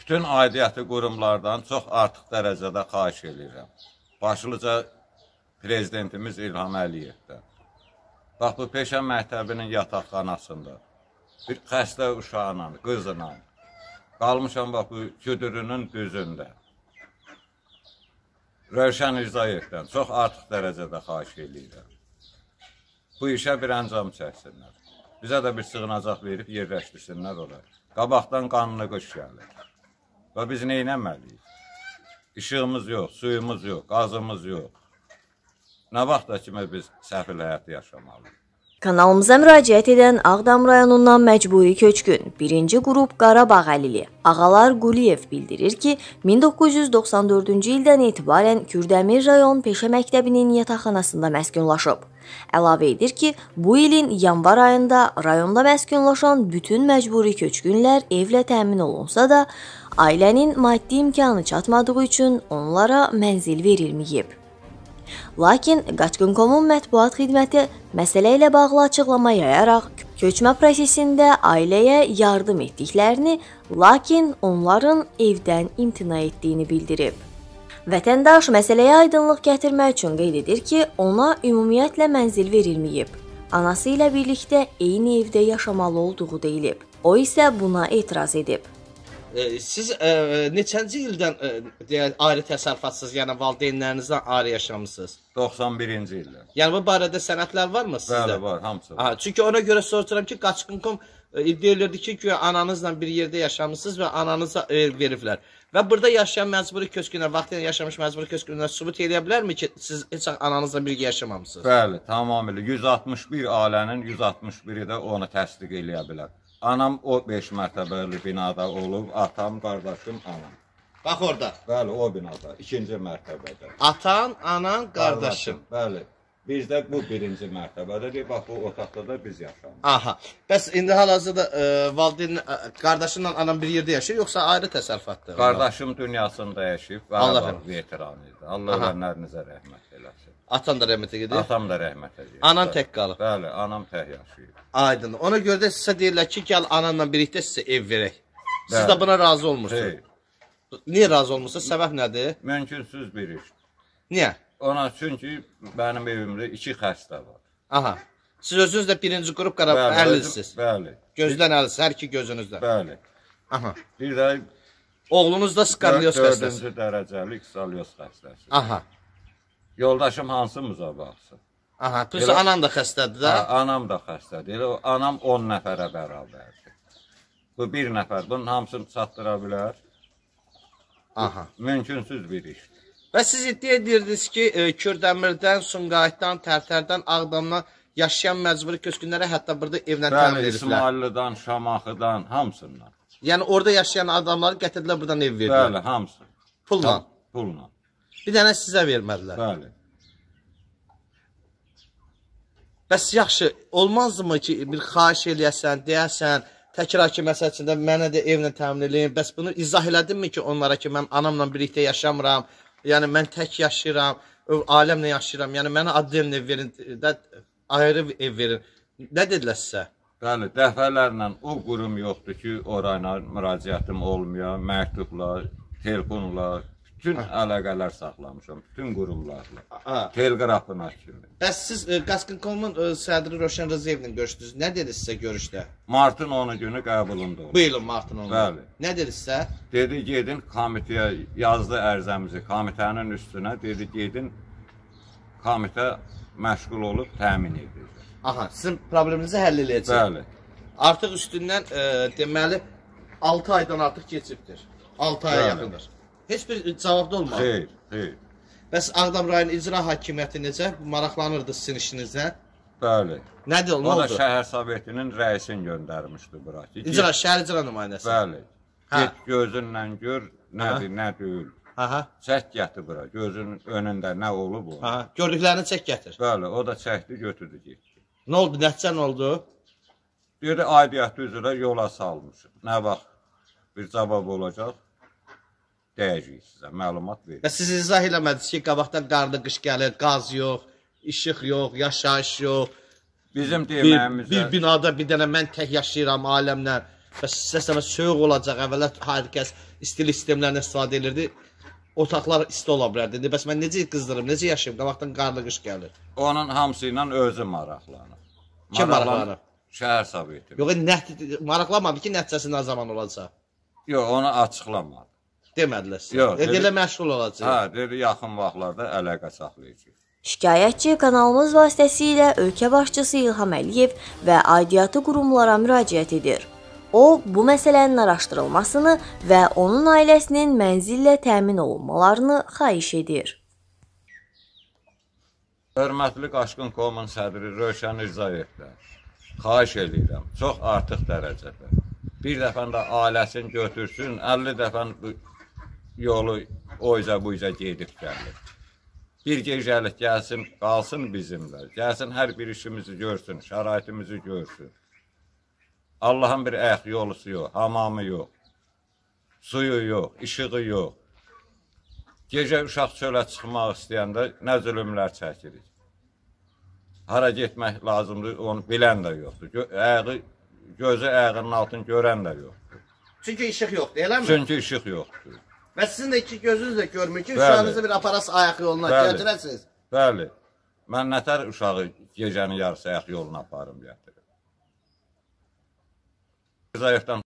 bütün aidiyyatlı qurumlardan çox artıq dərəcədə xahiş edirəm. Başlıca Prezidentimiz İlham Əliyevdən. Bax, bu Peşan Məhtəbinin yataqxanasında bir xəstə uşağla, qızla qalmışam, bax, bu güdürünün düzündə. Rövşən Rzayevdən çox artıq dərəcədə xahiş edirəm. Bu işə bir əncam çəksinlər. Bizə də bir sığınacaq verib yerləşdirsinlər oraya. Qabaqdan qanlı qış gəlir. Və biz neynəməliyik? İşığımız yox, suyumuz yox, qazımız yox. Nə vaxta kimi biz səfil həyatı yaşamalıyıq? Kanalımıza müraciət edən Ağdam rayonundan məcburi köçkün 1-ci qrup Qarabağ əlili Ağalar Quliyev bildirir ki, 1994-cü ildən etibarən Kürdəmir rayon Peşə Məktəbinin yataqxanasında məskunlaşıb. Əlavə edir ki, bu ilin yanvar ayında rayonda məskunlaşan bütün məcburi köçkünlər evlə təmin olunsa da, ailənin maddi imkanı çatmadığı üçün onlara mənzil verilməyib. Lakin Qaçqın.com-un mətbuat xidməti məsələ ilə bağlı açıqlama yayaraq köçmə prosesində ailəyə yardım etdiklərini, lakin onların evdən imtina etdiyini bildirib. Vətəndaş məsələyə aydınlıq gətirmək üçün qeyd edir ki, ona ümumiyyətlə mənzil verilməyib. Anası ilə birlikdə eyni evdə yaşamalı olduğu deyilib. O isə buna etiraz edib. Siz neçənci ildən ayrı təsərrüfatsız, yəni valideynlərinizdən ayrı yaşamısınız? 91-ci ildən. Yəni bu barədə sənədlər varmı sizdə? Bəli, var, hamısı var. Aha, çünki ona görə soruşuram ki, Qaçqın.com iddia edirdi ki, güya ananızla bir yerdə yaşamısınız və ananıza veriblər. Və burada yaşayan məcburi köçkünlər, vaxtında yaşamış məcburi köçkünlər sübut edə bilərmi ki, siz heç ananızla birgə yaşamamısınız? Bəli, tamamilə. 161 ailənin 161-i də onu təsdiq edə bilər. Anam o 5 mərtəbəli binada olub, atam, qardaşım, anam. Bax orada. Bəli, o binada, 2-ci mərtəbədə. Atan, anan, qardaşım. Bəli, bizdə bu 1-ci mərtəbədədir, bax bu otaqda da biz yaşamıyoruz. Aha, bəs indi hal-hazırda valideyn, qardaşınla anam bir yerdə yaşayır, yoxsa ayrı təsərrüfatdır? Qardaşım dünyasında yaşayıb, qarabağ veteranıydı. Allah ölənlərinizə rəhmət eləsin. Atan da rəhmətə gedir? Atam da rəhmətə gedir. Anan tək qalıb? Bəli, anam tək yaşayıb. Aydın. Ona görə də sizə deyirlər ki, gəl ananla birlikdə sizə ev verək. Siz də buna razı olmursunuz. Niyə razı olmursunuz? Səbəb nədir? Mümkünsüz bir iş. Niyə? Ona çünki mənim evimdə 2 xəstə var. Aha. Siz özünüz də 1-ci qrup əllisiniz. Bəli. Gözdən əllisiniz, hər iki gözünüzdən. Bəli. Aha. Bir də oğlunuz da skalyoz xəstəsiniz. 4-cü dərəcəli skalyoz xəstəsiniz. Aha. Yoldaşım hansımıza baxsın. Aha, püsü anan da xəstədir də? Anam da xəstədir. Anam 10 nəfərə bərabərdir. Bu bir nəfər. Bunun hamısını çatdıra bilər. Aha. Mümkünsüz bir işdir. Və siz iddia edirdiniz ki, Kürdəmirdən, Sumqayıtdan, Tərtərdən, Ağdamdan yaşayan məcburi köçkünlərə hətta burada evlə təmin ediblər. Bəli, İsmaillidan, Şamaxıdan, hamısından. Yəni orada yaşayan adamları gətirdilər buradan ev verdilər. Bəli, hamısı. Pulla? Pulla. Bir dənə sizə vermədilər. Bəli. Bəs yaxşı, olmazmı ki, bir xahiş eləyəsən, deyəsən, təkrar ki, məsəl üçün də mənə də evlə təmin edeyim, bəs bunu izah elədinmi ki, onlara ki, mən anamla birlikdə yaşamıram, yəni mən tək yaşayıram, aləmlə yaşayıram, yəni mənə ademlə ev verin, ayrı ev verin. Nə dedilər sizə? Bəli, dəfələrlə o qurum yoxdur ki, orayla müraciətim olmaya, məktubla, telefonla, bütün əlaqələr saxlamışam, bütün qurumlarla, telqrafına kimi. Bəs siz Qaçqın.com-un sədri Rövşən Rzayevlə görüşdünüz, nə dedi sizə görüşdə? Martın 10-u günü qəbulunda oldu. Bu ilin martın 10-u. Bəli. Nə dedi sizə? Dedi, gedin komitəyə, yazdı ərzəmizi komitənin üstünə, dedi, gedin komitə məşğul olub təmin edəcək. Aha, sizin probleminizi həll eləyəcək. Bəli. Artıq üstündən, deməli, 6 aydan artıq keçibdir, 6 aya yaxındır. Heç bir cavabda olmadı? Xeyr, xeyr. Bəs Ağdam rayonun icra hakimiyyəti necə? Maraqlanırdı sizin işinizə? Bəli. Nədir, nə oldu? O da şəhər sovetinin rəisini göndərmişdi bura. İcra, şəhər icra nümayəndəsi? Bəli. Get gözünlə gör, nədir, nə deyil. Çək gətir bura, gözünün önündə nə olub o? Gördüklərini çək gətir. Bəli, o da çəkdi, götürdü, getdi. Nə oldu, nəticə nə oldu? Deyir, aidiyyatı üzrə yola salmışım. Nə vaxt bir cavab olacaq? Dəyəcəyik sizə, məlumat verir. Və siz izah eləmədiniz ki, qabaqdan qarlı qış gəlir, qaz yox, işıq yox, yaşayış yox. Bizim deməyimizdə... Bir binada bir dənə mən tək yaşayıram aləmlə. Səsləmə soyuq olacaq, əvvəllər hər kəs istilik sistemlərindən istifadə edirdi. Otaqlar isti ola bilər dedi. Bəs mən necə qızdırım, necə yaşayım? Qabaqdan qarlı qış gəlir. Onun hamısı ilə özü maraqlanır. Kim maraqlanır? Şəhər Sovet. Yox, maraqlanmadı ki, nəticəsi nə zaman olacaq? Yox, onu açıqlamadı. Demədilər sizə. Elə məşğul olacaq. Hə, dedi yaxın vaxtlarda əlaqə saxlayacaq. Şikayətçi kanalımız vasitəsilə ölkə başçısı İlham Əliyev və aidiyyatı qurumlara müraciət edir. O, bu məsələnin araşdırılmasını və onun ailəsinin mənzillə təmin olunmalarını xahiş edir. Hörmətli Qaçqın.com-un sədri Rövşən Rzayevdən xahiş edirəm, çox artıq dərəcədə. Bir dəfən də ailəsini götürsün, 50 dəfən yolu oyca-buyca gedib gəlir. Bir gecəlik gəlsin, qalsın bizimlə, gəlsin hər bir işimizi görsün, şəraitimizi görsün. Allah'ın bir yolusu yok, hamamı yok, suyu yok, ışığı yok. Gece uşaq çölə çıxmaq istəyəndə nə zülümlər çəkirik. Hara getmək lazımdır, onu bilən də yoxdur. Gözü ayağının altını görən də yoxdur. Çünki ışıq yoxdur, elə mi? Çünki ışıq yoxdur. Və sizin də iki gözünüzlə görmür ki, uşağınızı bir aparas ayaq yoluna gətirəsiniz. Bəli, mən nətər uşağı gecənin yarısı ayaq yoluna aparım gətirir. Zayıftan